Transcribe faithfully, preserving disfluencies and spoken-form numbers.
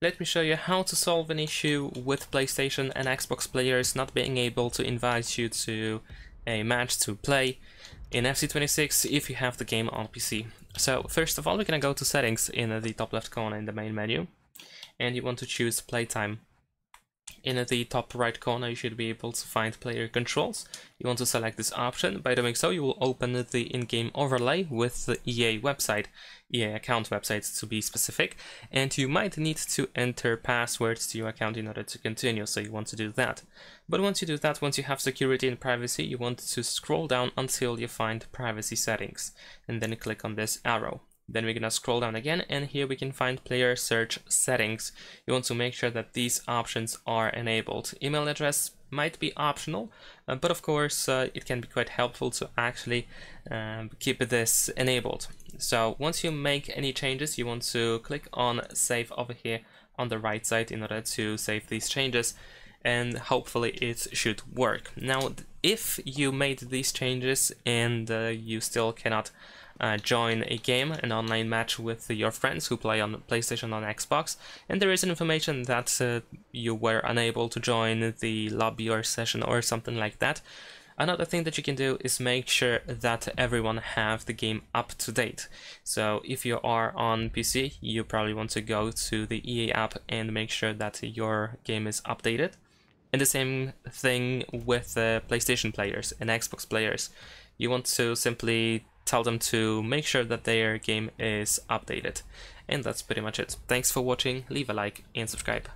Let me show you how to solve an issue with PlayStation and Xbox players not being able to invite you to a match to play in F C twenty-six if you have the game on P C. So first of all, we're gonna go to settings in the top left corner in the main menu, and you want to choose playtime. In the top right corner you should be able to find player controls. You want to select this option. By doing so you will open the in-game overlay with the E A website, E A account website to be specific, and you might need to enter passwords to your account in order to continue, so you want to do that. But once you do that, once you have security and privacy, you want to scroll down until you find privacy settings, and then click on this arrow. Then we're gonna scroll down again, and here we can find player search settings. You want to make sure that these options are enabled. Email address might be optional, uh, but of course uh, it can be quite helpful to actually um, keep this enabled. So once you make any changes, you want to click on save over here on the right side in order to save these changes, and hopefully it should work. Now if you made these changes and uh, you still cannot Uh, join a game, an online match with your friends who play on PlayStation on Xbox, and there is information that uh, you were unable to join the lobby or session or something like that. Another thing that you can do is make sure that everyone have the game up to date. So if you are on P C, you probably want to go to the E A app and make sure that your game is updated. And the same thing with uh, PlayStation players and Xbox players. You want to simply tell them to make sure that their game is updated. And that's pretty much it. Thanks for watching, leave a like and subscribe.